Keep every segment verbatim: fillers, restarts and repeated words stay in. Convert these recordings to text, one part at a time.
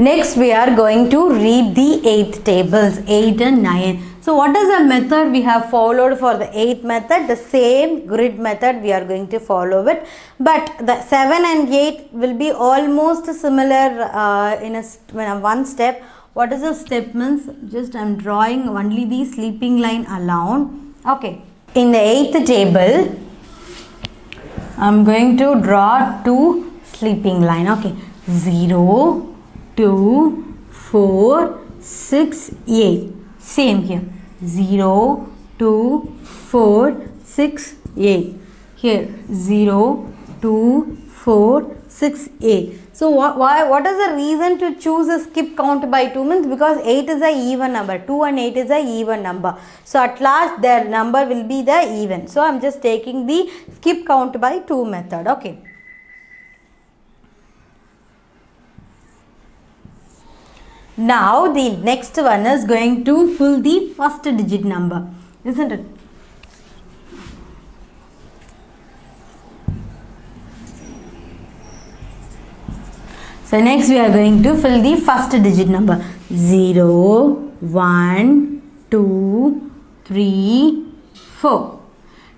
Next, we are going to read the eighth tables, eight and nine. So what is the method we have followed for the eighth method? The same grid method we are going to follow it. But the seven and eight will be almost similar uh, in, a st in a one step. What is the step means? Just I am drawing only the sleeping line alone. Okay. In the eighth table, I am going to draw two sleeping line. Okay. zero, two, four, six, eight. Same here. zero, two, four, six, eight. Here. zero, two, four, six, eight. So wh why, what is the reason to choose a skip count by two means? Because eight is an even number. two and eight is an even number. So at last their number will be the even. So I am just taking the skip count by two method. Okay. Now the next one is going to fill the first digit number, isn't it? So next we are going to fill the first digit number. zero, one, two, three, four.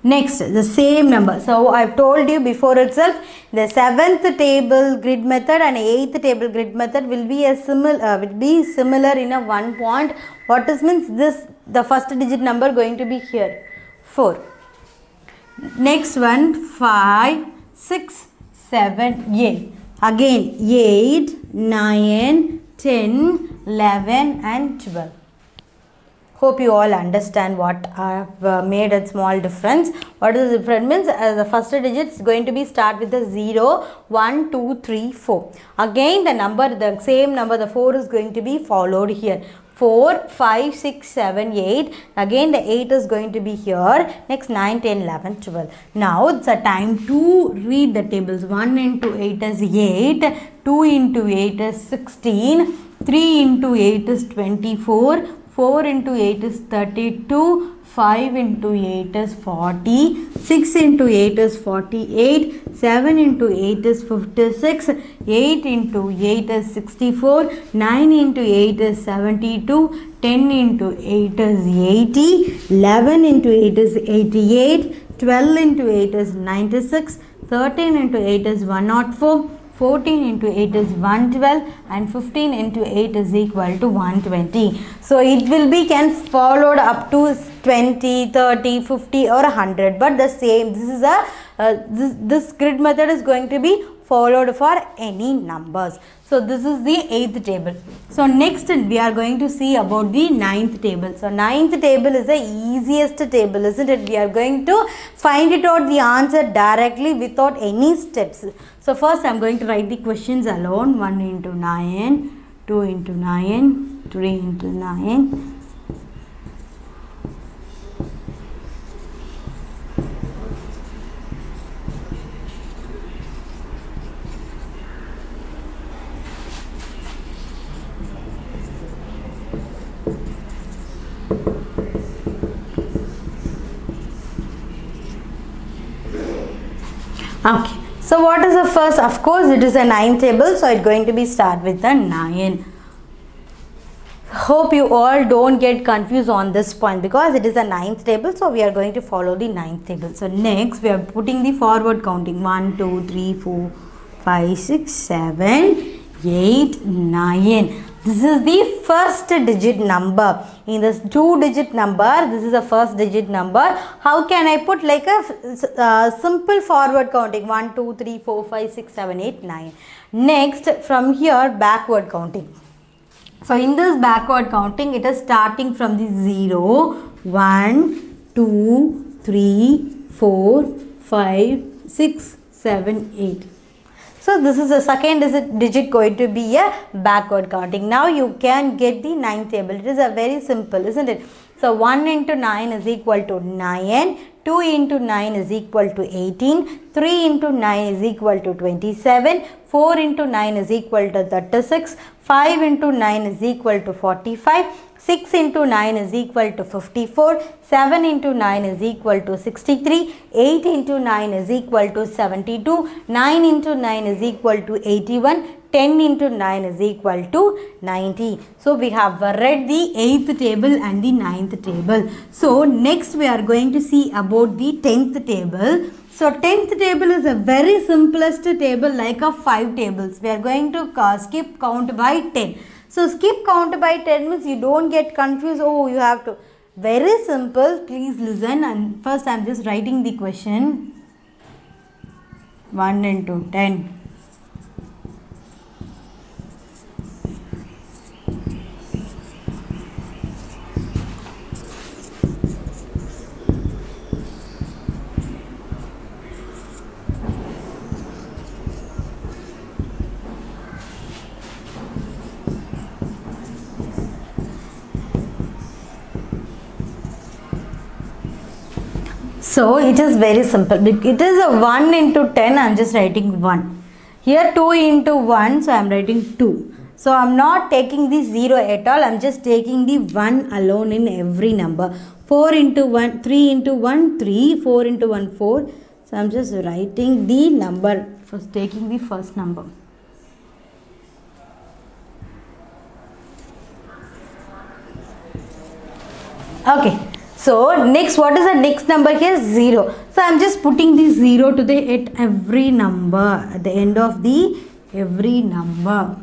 Next, the same number. So I've told you before itself, the seventh table grid method and eighth table grid method will be a similar uh, will be similar in a one point. What this means, this the first digit number going to be here four. Next one five, six, seven, eight. Again eight, nine, ten, eleven and twelve. Hope you all understand what I have made a small difference. What is the difference means? Uh, the first digit is going to be start with the zero, one, two, three, four. Again the number, the same number, the four is going to be followed here. four, five, six, seven, eight. Again the eight is going to be here. Next nine, ten, eleven, twelve. Now it's a time to read the tables. one into eight is eight. two into eight is sixteen. three into eight is twenty-four. four into eight is thirty-two, five into eight is forty, six into eight is forty-eight, seven into eight is fifty-six, eight into eight is sixty-four, nine into eight is seventy-two, ten into eight is eighty, eleven into eight is eighty-eight, twelve into eight is ninety-six, thirteen into eight is one hundred four, fourteen into eight is one hundred twelve and fifteen into eight is equal to one hundred twenty. So it will be can followed up to twenty, thirty, fifty or one hundred, but the same this is a uh, this, this grid method is going to be followed for any numbers. So this is the eighth table. So next we are going to see about the ninth table. So ninth table is the easiest table, isn't it? We are going to find it out the answer directly without any steps. So first I am going to write the questions alone. one into nine, two into nine, three into nine. Okay, so what is the first? Of course, it is a nine table, so it's going to be start with a nine. Hope you all don't get confused on this point because it is a ninth table, so we are going to follow the ninth table. So next, we are putting the forward counting. one, two, three, four, five, six, seven, eight, nine. This is the first digit number. In this two digit number, this is the first digit number. How can I put like a uh, simple forward counting? one, two, three, four, five, six, seven, eight, nine. Next, from here, backward counting. So, in this backward counting, it is starting from the zero, one, two, three, four, five, six, seven, eight. So this is the second digit going to be a backward counting. Now you can get the ninth table. It is a very simple, isn't it? So one into nine is equal to nine, two into nine is equal to eighteen, three into nine is equal to twenty-seven, four into nine is equal to thirty-six, five into nine is equal to forty-five, six into nine is equal to fifty-four, seven into nine is equal to sixty-three, eight into nine is equal to seventy-two, nine into nine is equal to eighty-one, ten into nine is equal to ninety. So we have read the eighth table and the ninth table. So next we are going to see about the tenth table. So tenth table is a very simplest table, like a five tables. We are going to skip count by ten. So skip count by ten means you don't get confused. Oh, you have to. Very simple. Please listen. And first I am just writing the question. one into ten. So it is very simple. It is a one into ten. I am just writing one. Here two into one. So I am writing two. So I am not taking the zero at all. I am just taking the one alone in every number. four into one. three into one. three. four into one. four. So I am just writing the number. First taking the first number. Okay. So next, what is the next number here? zero. So I am just putting the zero to the at every number, at the end of the every number.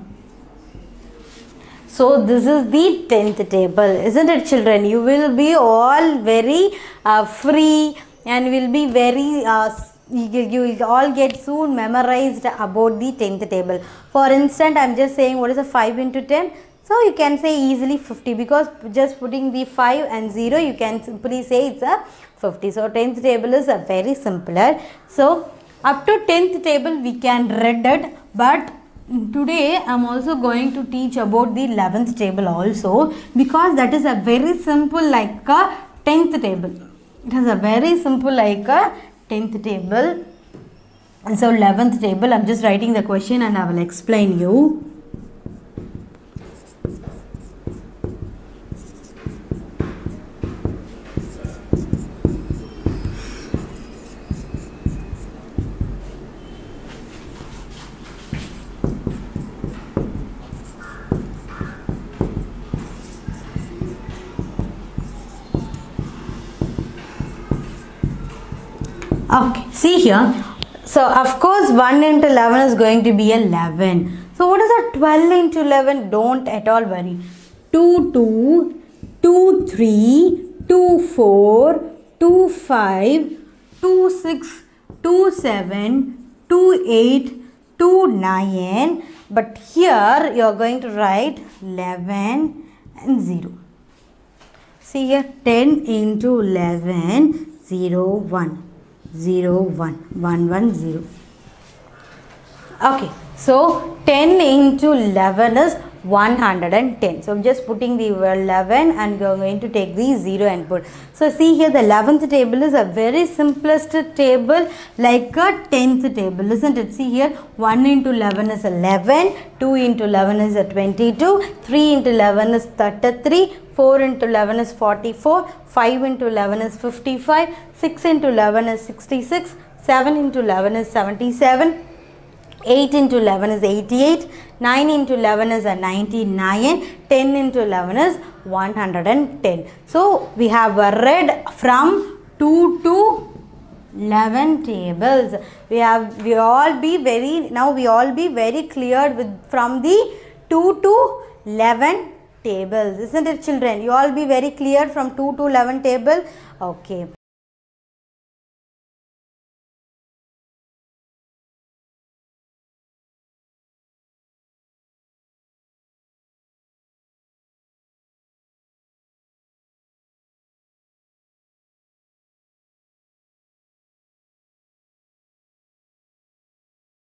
So this is the tenth table, isn't it, children? You will be all very uh, free and will be very uh, you will all get soon memorized about the tenth table. For instance, I am just saying what is a five into ten. So you can say easily fifty, because just putting the five and zero, you can simply say it's a fifty. So tenth table is a very simpler. So up to tenth table we can read it, but today I am also going to teach about the eleventh table also, because that is a very simple like a tenth table. It has a very simple like a tenth table. And so eleventh table, I am just writing the question and I will explain you. Okay, see here. So, of course, one into eleven is going to be eleven. So, what is a twelve into eleven? Don't at all worry. two, two, two, three, two, four, two, five, two, six, two, seven, two, eight, two, nine. But here, you are going to write eleven and zero. See here, ten into eleven, zero, one. zero, one, one, one, zero. Okay, so ten into eleven is one hundred ten. So I'm just putting the eleven and we're going to take the zero and put. So see here, the eleventh table is a very simplest table like a tenth table, isn't it? See here, one into eleven is eleven, two into eleven is a twenty-two, three into eleven is thirty-three, four into eleven is forty-four, five into eleven is fifty-five, six into eleven is sixty-six, seven into eleven is seventy-seven, eight into eleven is eighty-eight, nine into eleven is a ninety-nine, ten into eleven is one hundred ten. So we have read from two to eleven tables. We have we all be very now we all be very cleared with from the two to eleven tables, isn't it, children? You all be very clear from two to eleven table. Okay,